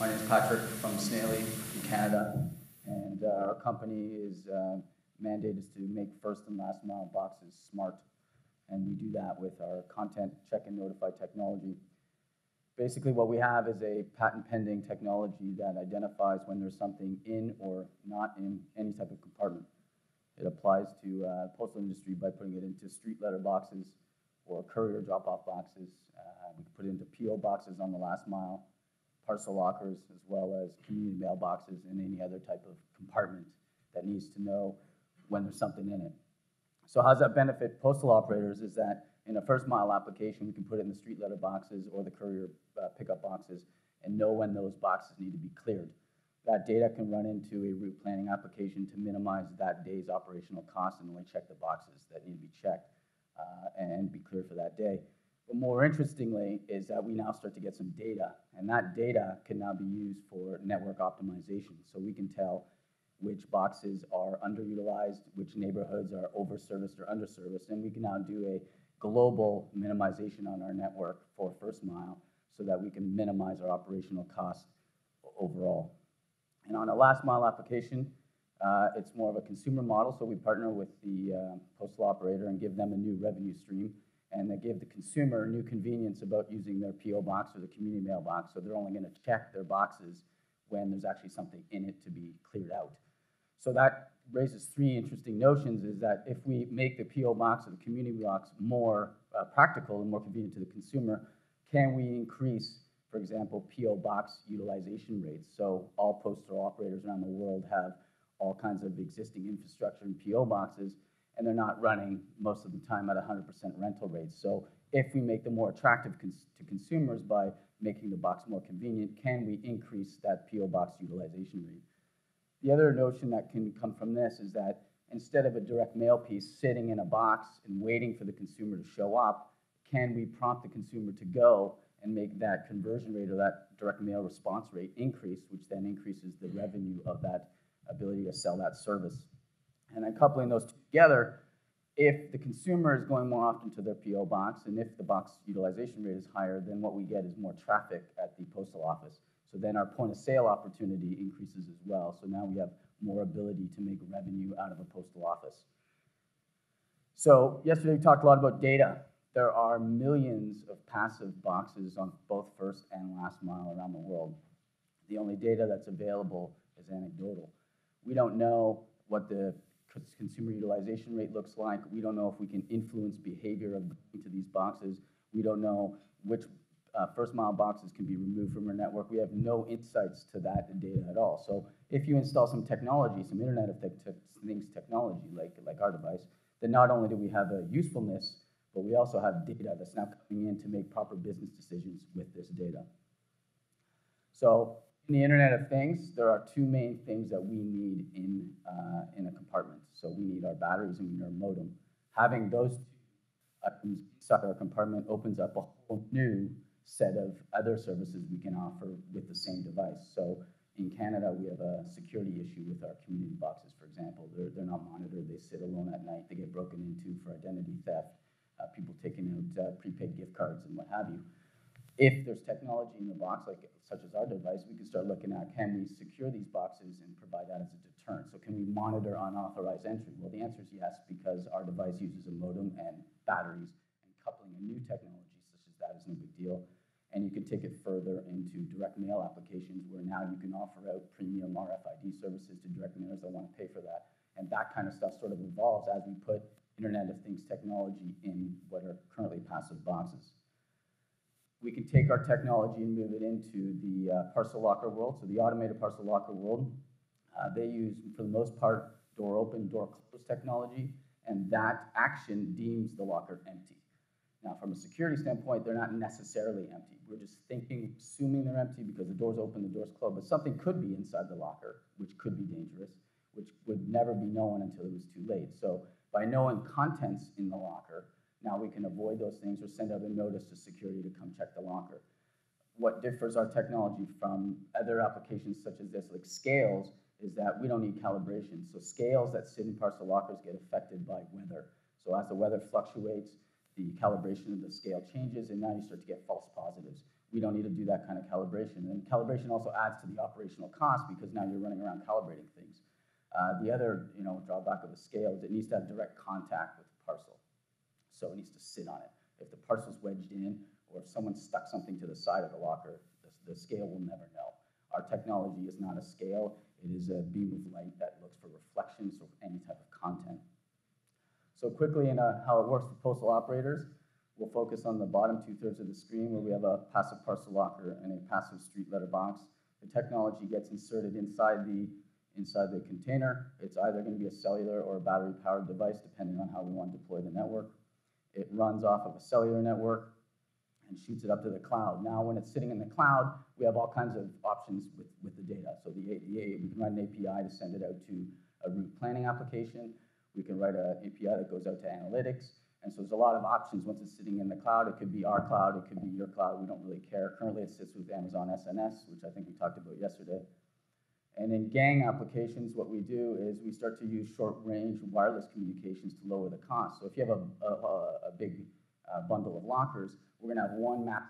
My name is Patrick from Snaile in Canada, and our company is mandate is to make first and last mile boxes smart, and we do that with our content check and notify technology. Basically what we have is a patent pending technology that identifies when there's something in or not in any type of compartment. It applies to postal industry by putting it into street letter boxes or courier drop-off boxes. We can put it into PO boxes on the last mile, parcel lockers, as well as community mailboxes and any other type of compartment that needs to know when there's something in it. So how does that benefit postal operators is that in a first mile application, we can put it in the street letter boxes or the courier pickup boxes and know when those boxes need to be cleared. That data can run into a route planning application to minimize that day's operational cost and only check the boxes that need to be checked and be cleared for that day. But more interestingly is that we now start to get some data, and that data can now be used for network optimization. So we can tell which boxes are underutilized, which neighborhoods are overserviced or underserviced, and we can now do a global minimization on our network for first mile so that we can minimize our operational costs overall. And on a last mile application, it's more of a consumer model, so we partner with the postal operator and give them a new revenue stream, and they give the consumer new convenience about using their PO box or the community mailbox, so they're only going to check their boxes when there's actually something in it to be cleared out. So that raises three interesting notions, is that if we make the PO box or the community box more practical and more convenient to the consumer, can we increase, for example, PO box utilization rates? So all postal operators around the world have all kinds of existing infrastructure and PO boxes, and they're not running most of the time at 100% rental rates. So if we make them more attractive to consumers by making the box more convenient, can we increase that PO box utilization rate? The other notion that can come from this is that instead of a direct mail piece sitting in a box and waiting for the consumer to show up, can we prompt the consumer to go and make that conversion rate or that direct mail response rate increase, which then increases the revenue of that ability to sell that service. And then coupling those two together, if the consumer is going more often to their PO box, and if the box utilization rate is higher, then what we get is more traffic at the postal office. So then our point of sale opportunity increases as well. So now we have more ability to make revenue out of a postal office. So yesterday we talked a lot about data. There are millions of passive boxes on both first and last mile around the world. The only data that's available is anecdotal. We don't know what the consumer utilization rate looks like. We don't know if we can influence behavior of going to these boxes. We don't know which first mile boxes can be removed from our network. We have no insights to that data at all. So if you install some technology, some Internet of Things technology like our device, then not only do we have a usefulness, but we also have data that's now coming in to make proper business decisions with this data. So in the Internet of Things, there are two main things that we need in a compartment. So we need our batteries and we need our modem. Having those two items inside our compartment opens up a whole new set of other services we can offer with the same device. So in Canada, we have a security issue with our community boxes, for example. They're not monitored. They sit alone at night. They get broken into for identity theft, people taking out prepaid gift cards and what have you. If there's technology in the box, like such as our device, we can start looking at, can we secure these boxes and provide that as a deterrent? So can we monitor unauthorized entry? Well, the answer is yes, because our device uses a modem and batteries, and coupling a new technology such as that is no big deal. And you can take it further into direct mail applications, where now you can offer out premium RFID services to direct mailers that want to pay for that. And that kind of stuff sort of evolves as we put Internet of Things technology in what are currently passive boxes. We can take our technology and move it into the parcel locker world. So the automated parcel locker world, they use, for the most part, door open, door close technology, and that action deems the locker empty. Now, from a security standpoint, they're not necessarily empty. We're just thinking, assuming they're empty because the door's open, the door's closed, but something could be inside the locker, which could be dangerous, which would never be known until it was too late. So by knowing contents in the locker, now we can avoid those things or send out a notice to security to come check the locker. What differs our technology from other applications such as this, like scales, is that we don't need calibration. So scales that sit in parcel lockers get affected by weather. So as the weather fluctuates, the calibration of the scale changes, and now you start to get false positives. we don't need to do that kind of calibration. And calibration also adds to the operational cost because now you're running around calibrating things. The other drawback of a scale is it needs to have direct contact with the parcel. So it needs to sit on it. If the parcel's wedged in or if someone stuck something to the side of the locker, the scale will never know. Our technology is not a scale. It is a beam of light that looks for reflections or any type of content. So quickly in how it works for postal operators, we'll focus on the bottom two-thirds of the screen where we have a passive parcel locker and a passive street letter box. The technology gets inserted inside the container. It's either going to be a cellular or a battery-powered device, depending on how we want to deploy the network. It runs off of a cellular network and shoots it up to the cloud. Now, when it's sitting in the cloud, we have all kinds of options with the data. So we can run an API to send it out to a route planning application. We can write an API that goes out to analytics. And so there's a lot of options once it's sitting in the cloud. It could be our cloud, it could be your cloud, we don't really care. Currently it sits with Amazon SNS, which I think we talked about yesterday. And in gang applications, what we do is we start to use short-range wireless communications to lower the cost. So if you have a big bundle of lockers, we're gonna have one map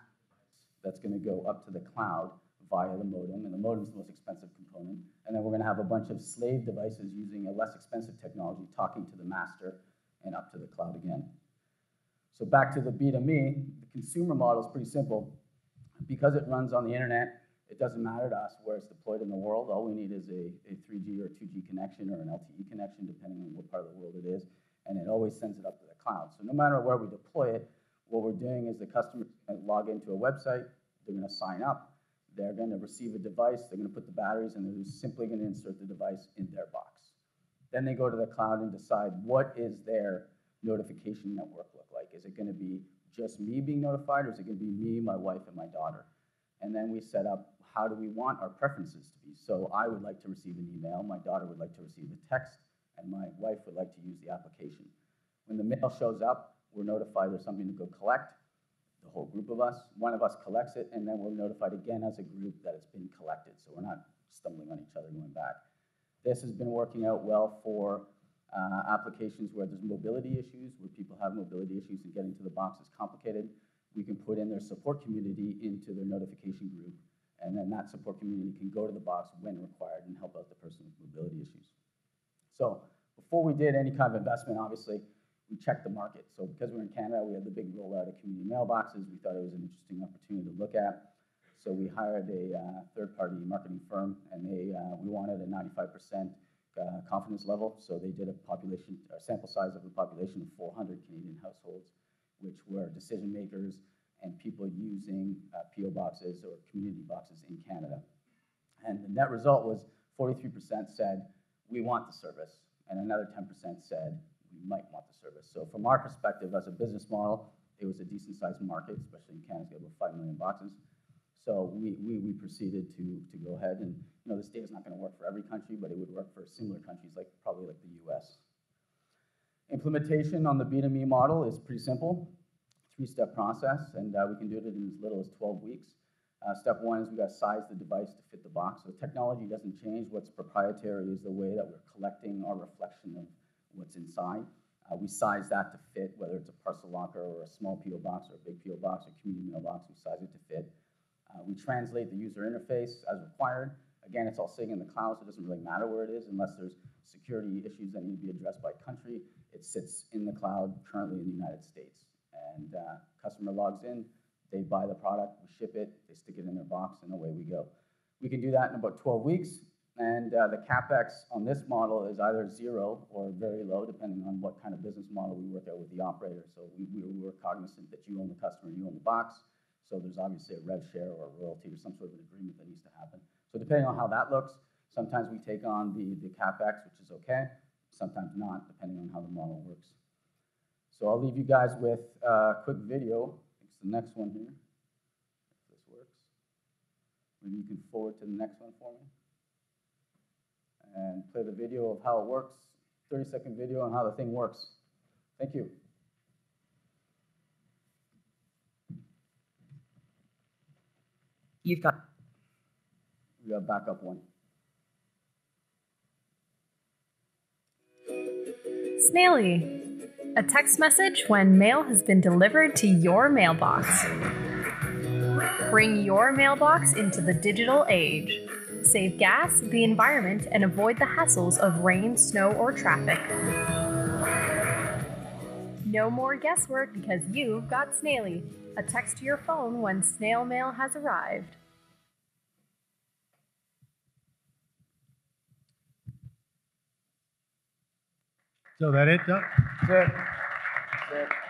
that's gonna go up to the cloud via the modem, and the modem's the most expensive component. And then we're gonna have a bunch of slave devices using a less expensive technology talking to the master and up to the cloud again. So back to the B2Me, the consumer model is pretty simple. Because it runs on the internet, it doesn't matter to us where it's deployed in the world. All we need is a 3G or 2G connection or an LTE connection, depending on what part of the world it is, and it always sends it up to the cloud. So no matter where we deploy it, what we're doing is the customer log into a website, they're gonna sign up, they're gonna receive a device, they're gonna put the batteries, and they're simply gonna insert the device in their box. Then they go to the cloud and decide what is their notification network look like. Is it going to be just me being notified, or is it going to be me, my wife, and my daughter? And then we set up how do we want our preferences to be. So I would like to receive an email, my daughter would like to receive a text, and my wife would like to use the application. When the mail shows up, we're notified there's something to go collect, the whole group of us. One of us collects it, and then we're notified again as a group that it's been collected, so we're not stumbling on each other going back. This has been working out well for applications where there's mobility issues, where people have mobility issues and getting to the box is complicated. We can put in their support community into their notification group, and then that support community can go to the box when required and help out the person with mobility issues. So before we did any kind of investment, obviously, we checked the market. So because we're in Canada, we had the big rollout of community mailboxes. We thought it was an interesting opportunity to look at. So we hired a third-party marketing firm, and we wanted a 95% confidence level, so they did a population, or sample size of a population of 400 Canadian households, which were decision makers and people using PO boxes or community boxes in Canada. And the net result was 43% said, we want the service, and another 10% said, we might want the service. So from our perspective as a business model, it was a decent-sized market, especially in Canada, it's got about 5 million boxes. So we proceeded to go ahead, and this data is not going to work for every country, but it would work for similar countries, probably like the U.S. Implementation on the B2Me model is pretty simple, three-step process, and we can do it in as little as 12 weeks. Step one is we got to size the device to fit the box. So the technology doesn't change. What's proprietary is the way that we're collecting our reflection of what's inside. We size that to fit, whether it's a parcel locker or a small PO box or a big PO box or community mailbox. We size it to fit. We translate the user interface as required. Again, it's all sitting in the cloud, so it doesn't really matter where it is unless there's security issues that need to be addressed by country. It sits in the cloud, currently in the United States. And customer logs in, they buy the product, we ship it, they stick it in their box, and away we go. We can do that in about 12 weeks, and the CapEx on this model is either zero or very low, depending on what kind of business model we work out with the operator. So we were cognizant that you own the customer, you own the box. So there's obviously a rev share or a royalty or some sort of an agreement that needs to happen. So depending on how that looks, sometimes we take on the CapEx, which is okay, sometimes not, depending on how the model works. So I'll leave you guys with a quick video. It's the next one here, if this works. Maybe you can forward to the next one for me. And play the video of how it works, 30-second video on how the thing works. Thank you. We got backup one. Snaile, a text message when mail has been delivered to your mailbox. Bring your mailbox into the digital age. Save gas, the environment, and avoid the hassles of rain, snow, or traffic. No more guesswork because you've got Snaile. A text to your phone when snail mail has arrived. So that it, Doug? That's it.